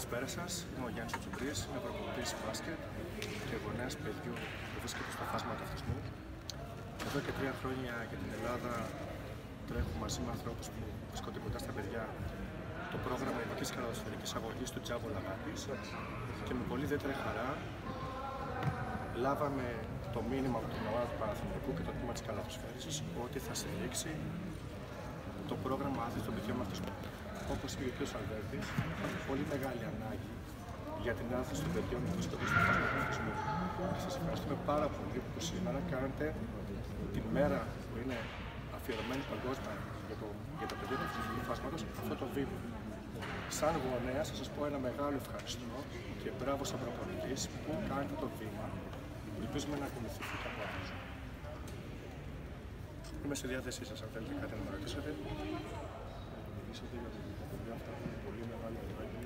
Καλησπέρα σας, είμαι ο Γιάννης Ψηφτής, είμαι προπονητής μπάσκετ και γονέας παιδιού που βρίσκεται στο φάσμα του αυτισμού. Εδώ και 3 χρόνια για την Ελλάδα τρέχω μαζί με ανθρώπους που βρίσκονται κοντά στα παιδιά το πρόγραμμα ειδικής καλαδοσφαιρικής αγωγής του Τζάβα Λαγάκης και με πολύ ιδιαίτερη χαρά λάβαμε το μήνυμα από την ΟΑΔ Παναθηναϊκού και το τμήμα της καλαδοσφαίρισης ότι θα στηρίξει το πρόγραμμα άθλησης των παιδιών αυτισμού. Όπως είπε και ο Αλβέρτης, έχει πολύ μεγάλη ανάγκη για την άθληση των παιδιών που βρίσκονται στο φάσμα του αυτισμού. Σας ευχαριστούμε πάρα πολύ που σήμερα κάνετε την μέρα που είναι αφιερωμένη παγκόσμια για τα παιδιά του αυτισμικού φάσματος αυτό το βήμα. Σαν γονέα, θα σας πω ένα μεγάλο ευχαριστώ και μπράβο σαν προπονητής που κάνετε το βήμα. Ελπίζουμε να ακολουθηθεί κάποιο άλλο. Είμαι στη διάθεσή σας αν θέλετε κάτι να με ρωτήσετε. Είσατε για την παιδιά αυτά που είναι πολύ μεγάλη ανάγκη.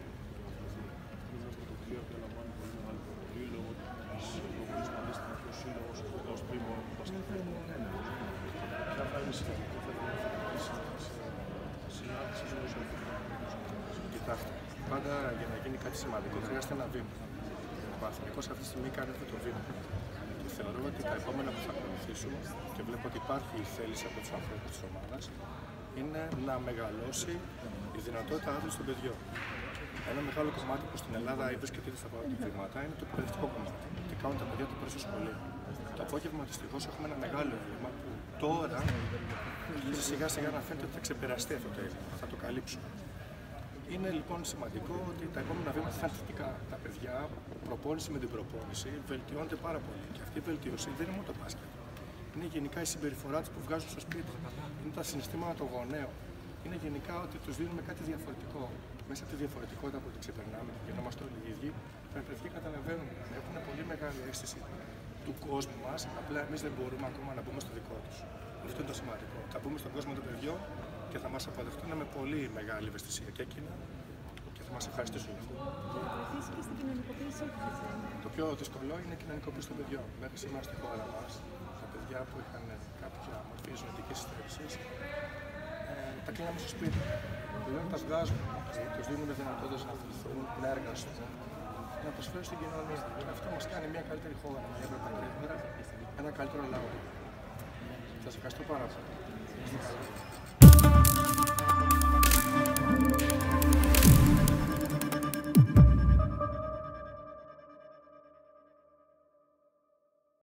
Νομίζω ότι το κτίριο διαλαμβάνει πολύ μεγάλη προβολή λόγω της προβολής που αντίστοιχα του σύλλογου ως τρίμων του πασχετικού. Και αυτά είναι σημαντικό. Θα συνάντησες όσο ήρθατε. Κοιτάξτε, πάντα για να γίνει κάτι σημαντικό χρειάζεται ένα βήμα. Ο Παναθηναϊκός αυτή τη στιγμή κάνει αυτό το βήμα. Θεωρώ ότι τα επόμενα που θα ακολουθήσουμε και βλέπω ότι υπάρχει η θέληση από τους ανθρώπους της ομάδας είναι να μεγαλώσει η δυνατότητα άθλησης των παιδιών. Ένα μεγάλο κομμάτι που στην Ελλάδα βρίσκεται ήδη στα παραδείγματα είναι το εκπαιδευτικό κομμάτι. Τι κάνουν τα παιδιά του πέρα στο σχολείο. Το απόγευμα δυστυχώς έχουμε ένα μεγάλο έλλειμμα που τώρα σιγά σιγά να φαίνεται ότι θα ξεπεραστεί αυτό το έλλειμμα, θα το καλύψουμε. Είναι λοιπόν σημαντικό ότι τα επόμενα βήματα θα είναι θετικά. Τα παιδιά, προπόνηση με την προπόνηση, βελτιώνται πάρα πολύ. Και αυτή η βελτίωση δεν είναι μόνο το μπάσκετ. Είναι γενικά η συμπεριφορά τους που βγάζουν στο σπίτι, είναι τα συναισθήματα των γονέων. Είναι γενικά ότι τους δίνουμε κάτι διαφορετικό. Μέσα από τη διαφορετικότητα που την ξεπερνάμε και γινόμαστε όλοι οι ίδιοι, τα παιδιά καταλαβαίνουν ότι έχουν πολύ μεγάλη αίσθηση του κόσμου μας. Απλά εμείς δεν μπορούμε ακόμα να μπούμε στο δικό τους. Αυτό είναι το σημαντικό. Θα μπούμε στον κόσμο των παιδιών και θα μας αποδεχτούν με πολύ μεγάλη ευαισθησία και εκείνα και θα μας ευχαριστήσουν. Το πιο δύσκολο είναι η κοινωνικοποίηση των παιδιών. Μέχρι σήμερα στη χώρα μας, τα παιδιά που είχαν κάποια μορφή ζωικής στέρησης, τα κλείναμε στο σπίτι. Πλέον τα βγάζουμε, τους δίνουμε δυνατότητες να αθληθούν, να εργαστούν, να προσφέρουν στην κοινωνία. Αυτό μας κάνει μια καλύτερη χώρα, ένα καλύτερο λαό. Σας ευχαριστώ πάρα πολύ. Thank you.